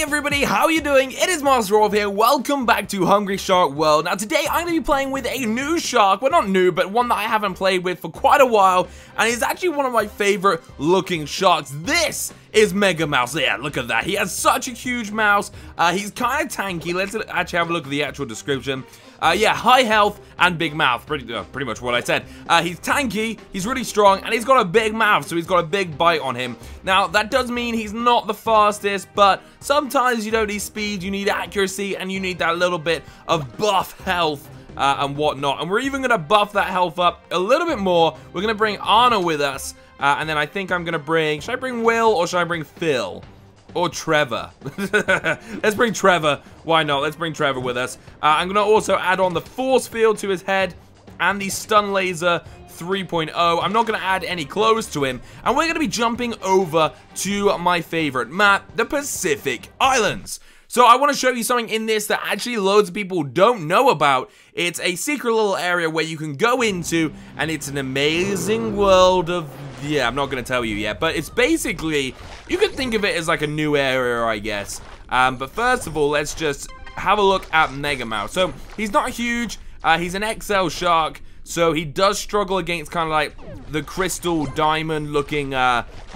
Hey everybody, how are you doing? It is MasterOv here, welcome back to Hungry Shark World. Now today I'm going to be playing with a new shark, well not new, but one that I haven't played with for quite a while, and he's actually one of my favorite looking sharks. This is Mega Mouse. Yeah, look at that, he has such a huge mouth, he's kind of tanky. Let's actually have a look at the actual description. Yeah, high health and big mouth, pretty much what I said. He's tanky, he's really strong, and he's got a big mouth, so he's got a big bite on him. Now, that does mean he's not the fastest, but sometimes you don't need speed, you need accuracy, and you need that little bit of buff health and whatnot. And we're even going to buff that health up a little bit more. We're going to bring Anna with us, and then I think I'm going to bring... Should I bring Will, or should I bring Phil? Or Trevor. Let's bring Trevor. Why not? Let's bring Trevor with us. I'm going to also add on the force field to his head and the stun laser 3.0. I'm not going to add any clothes to him. And we're going to be jumping over to my favorite map, the Pacific Islands. So I want to show you something in this that actually loads of people don't know about. It's a secret little area where you can go into, and it's an amazing world of... Yeah, I'm not going to tell you yet, but it's basically... You could think of it as like a new area, I guess. But first of all, let's just have a look at Mega Mouse. So, he's not huge. He's an XL shark. So, he does struggle against kind of like the crystal diamond-looking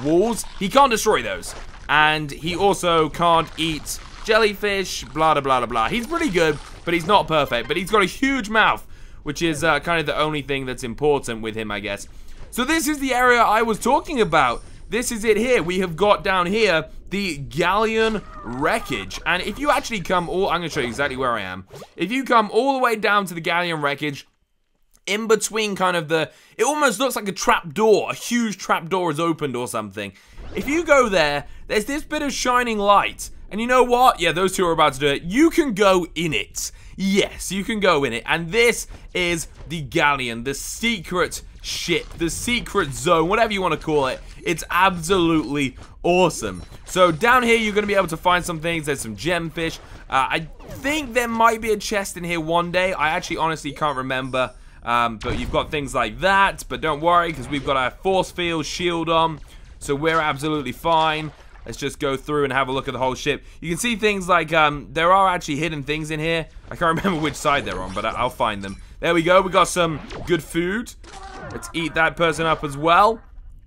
walls. He can't destroy those. And he also can't eat... jellyfish, blah, blah, blah, blah. He's pretty good, but he's not perfect. But he's got a huge mouth, which is kind of the only thing that's important with him, I guess. So this is the area I was talking about. This is it here. We have got down here the galleon wreckage. And if you actually come all... I'm going to show you exactly where I am. If you come all the way down to the galleon wreckage, in between kind of the... It almost looks like a trap door. A huge trap door is opened or something. If you go there, there's this bit of shining light. And you know what? Yeah, those two are about to do it. You can go in it. Yes, you can go in it. And this is the galleon, the secret ship, the secret zone, whatever you want to call it. It's absolutely awesome. So down here, you're going to be able to find some things. There's some gemfish. I think there might be a chest in here one day. I actually honestly can't remember. But you've got things like that. But don't worry, because we've got our force field shield on. So we're absolutely fine. Let's just go through and have a look at the whole ship. You can see things like, there are actually hidden things in here. I can't remember which side they're on, but I'll find them. There we go. We got some good food. Let's eat that person up as well.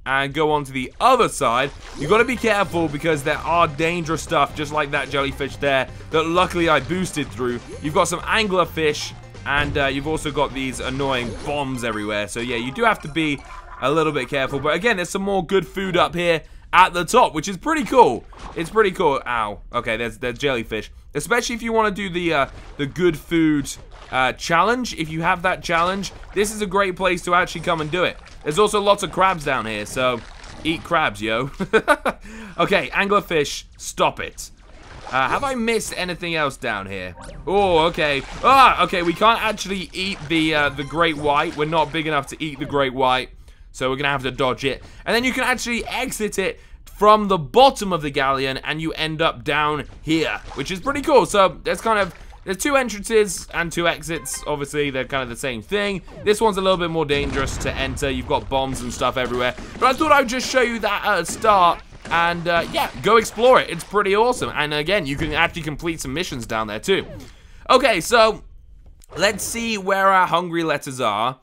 And go on to the other side. You've got to be careful because there are dangerous stuff, just like that jellyfish there, that luckily I boosted through. You've got some anglerfish, and you've also got these annoying bombs everywhere. So, yeah, you do have to be a little bit careful. But, again, there's some more good food up here at the top, which is pretty cool. It's pretty cool. Ow. Okay, there's jellyfish. Especially if you want to do the good food challenge. If you have that challenge, this is a great place to actually come and do it. There's also lots of crabs down here, so eat crabs, yo. Okay, anglerfish, stop it. Have I missed anything else down here? Oh, okay. Ah, okay, we can't actually eat the great white. We're not big enough to eat the great white. So we're going to have to dodge it. And then you can actually exit it from the bottom of the galleon and you end up down here, which is pretty cool. So there's kind of, there's two entrances and two exits. Obviously, they're kind of the same thing. This one's a little bit more dangerous to enter. You've got bombs and stuff everywhere. But I thought I would just show you that at a start. And yeah, go explore it. It's pretty awesome. And again, you can actually complete some missions down there too. Okay, so let's see where our hungry letters are.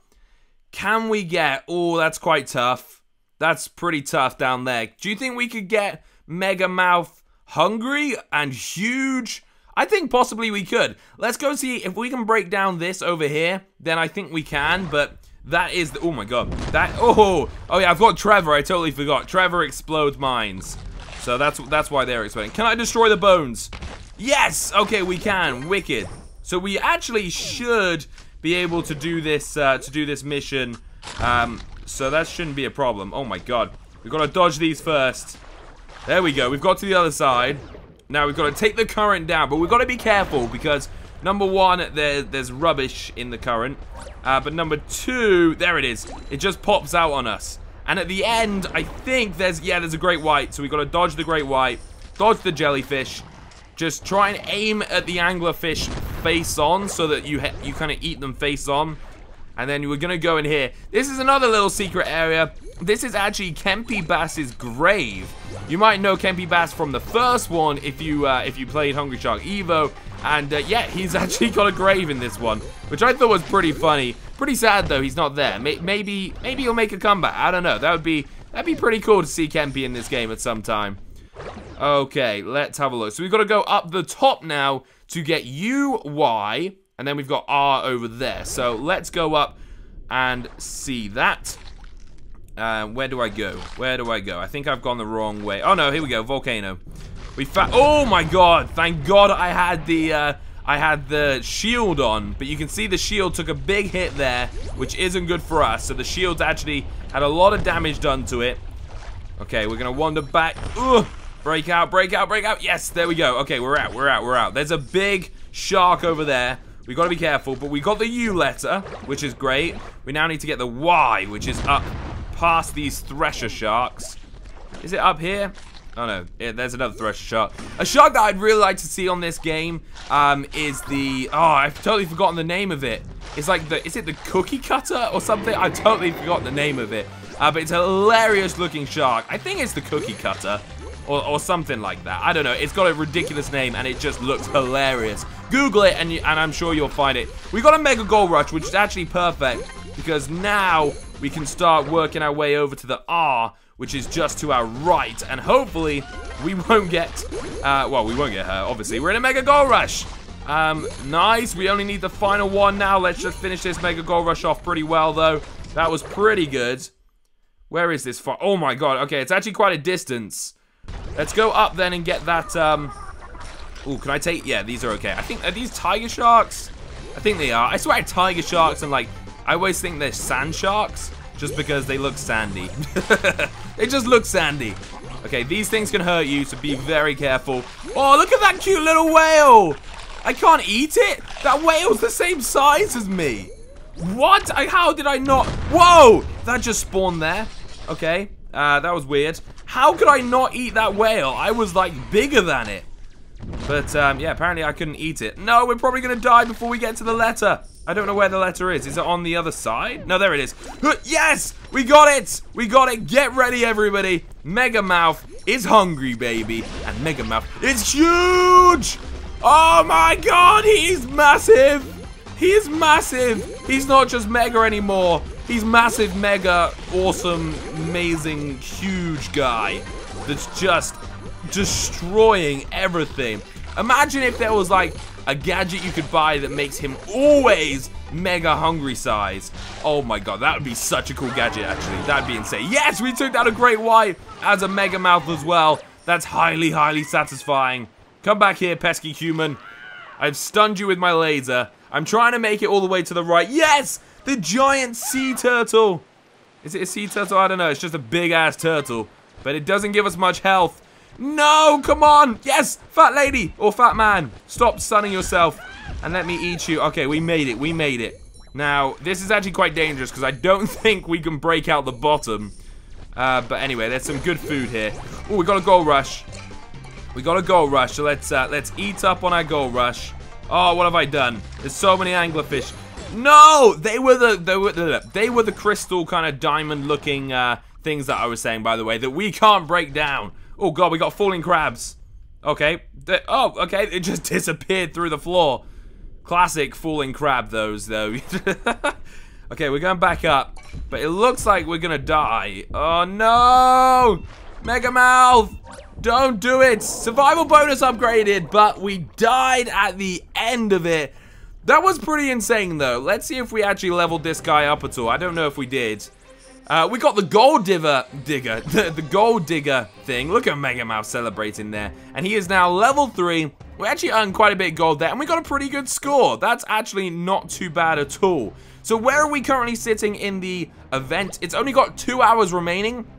Can we get... Oh, that's quite tough. That's pretty tough down there. Do you think we could get Mega Mouth hungry and huge? I think possibly we could. Let's go see if we can break down this over here. Then I think we can, but that is... The, oh, my God. That... Oh, oh, yeah, I've got Trevor. I totally forgot. Trevor explodes mines. So that's why they're exploding. Can I destroy the bones? Yes! Okay, we can. Wicked. So we actually should... be able to do this mission, so that shouldn't be a problem. Oh my god, we've got to dodge these first. There we go, we've got to the other side. Now we've got to take the current down, but we've got to be careful because number one, there's rubbish in the current, but number two, there it is. It just pops out on us, and at the end, I think there's yeah, there's a great white. So we've got to dodge the great white, dodge the jellyfish, just try and aim at the anglerfish face on so that you kind of eat them face on. And then we're gonna go in here. This is another little secret area. This is actually Kempy Bass's grave. You might know Kempy Bass from the first one if you played Hungry Shark Evo. And yeah, he's actually got a grave in this one, which I thought was pretty funny. Pretty sad though, he's not there. Maybe he'll make a comeback. I don't know. That'd be pretty cool to see Kempy in this game at some time. Okay, let's have a look. So we've got to go up the top now to get UY. And then we've got R over there. So let's go up and see that. Where do I go? Where do I go? I think I've gone the wrong way. Oh no, here we go. Volcano. We found. Oh my God! Thank God I had the shield on. But you can see the shield took a big hit there, which isn't good for us. So the shield's actually had a lot of damage done to it. Okay, we're gonna wander back. Ugh! Break out! Break out! Break out! Yes, there we go. Okay, we're out. We're out. We're out. There's a big shark over there. We got to be careful, but we got the U letter, which is great. We now need to get the Y, which is up past these thresher sharks. Is it up here? Oh, no. Yeah, there's another thresher shark. A shark that I'd really like to see on this game is the... Oh, I've totally forgotten the name of it. It's like the... Is it the cookie cutter or something? I totally forgot the name of it. But it's a hilarious-looking shark. I think it's the cookie cutter. Or something like that. I don't know. It's got a ridiculous name, and it just looks hilarious. Google it, and I'm sure you'll find it. We got a Mega Gold Rush, which is actually perfect, because now we can start working our way over to the R, which is just to our right. And hopefully, we won't get... well, we won't get her, obviously. We're in a Mega Gold Rush. Nice. We only need the final one now. Let's just finish this Mega Gold Rush off pretty well, though. That was pretty good. Where is this far? Oh, my God. Okay, it's actually quite a distance. Let's go up then and get that, Ooh, can I take... Yeah, these are okay. I think... Are these tiger sharks? I think they are. I swear tiger sharks and, like... I always think they're sand sharks. Just because they look sandy. They just look sandy. Okay, these things can hurt you, so be very careful. Oh, look at that cute little whale! I can't eat it? That whale's the same size as me! What? How did I not... Whoa! That just spawned there. Okay. That was weird. How could I not eat that whale? I was, like, bigger than it. But, yeah, apparently I couldn't eat it. No, we're probably going to die before we get to the letter. I don't know where the letter is. Is it on the other side? No, there it is. Yes! We got it! We got it! Get ready, everybody. Mega Mouth is hungry, baby. And Mega Mouth is huge! Oh, my God! He's massive! He is massive! He's not just Mega anymore. He's massive, mega, awesome, amazing, huge guy that's just destroying everything. Imagine if there was, like, a gadget you could buy that makes him always mega hungry size. Oh, my God. That would be such a cool gadget, actually. That'd be insane. Yes, we took out a great white as a Mega Mouth as well. That's highly, highly satisfying. Come back here, pesky human. I've stunned you with my laser. I'm trying to make it all the way to the right. Yes! The giant sea turtle. Is it a sea turtle? I don't know. It's just a big-ass turtle. But it doesn't give us much health. No, come on. Yes, fat lady or fat man. Stop sunning yourself and let me eat you. Okay, we made it. We made it. Now, this is actually quite dangerous because I don't think we can break out the bottom. But anyway, there's some good food here. Oh, we got a gold rush. We got a gold rush. So let's eat up on our gold rush. Oh, what have I done? There's so many anglerfish. No, they were the crystal kind of diamond-looking things that I was saying, by the way, that we can't break down. Oh God, we got falling crabs. Okay, okay, it just disappeared through the floor. Classic falling crab, those though. Okay, we're going back up, but it looks like we're gonna die. Oh no, Mega Mouth, don't do it. Survival bonus upgraded, but we died at the end of it. That was pretty insane, though. Let's see if we actually leveled this guy up at all. I don't know if we did. We got the gold digger. The gold digger thing. Look at Mega Mouse celebrating there. And he is now level 3. We actually earned quite a bit of gold there. And we got a pretty good score. That's actually not too bad at all. So where are we currently sitting in the event? It's only got 2 hours remaining.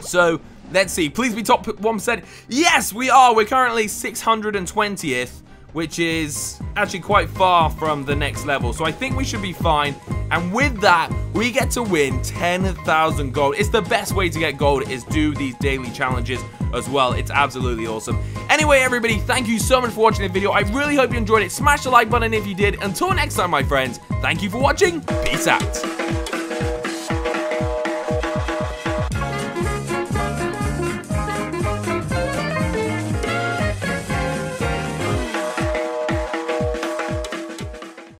So let's see. Please be top 1%. Yes, we are. We're currently 620th. which is actually quite far from the next level. So I think we should be fine. And with that, we get to win 10,000 gold. It's the best way to get gold is do these daily challenges as well. It's absolutely awesome. Anyway, everybody, thank you so much for watching the video. I really hope you enjoyed it. Smash the like button if you did. Until next time, my friends, thank you for watching. Peace out.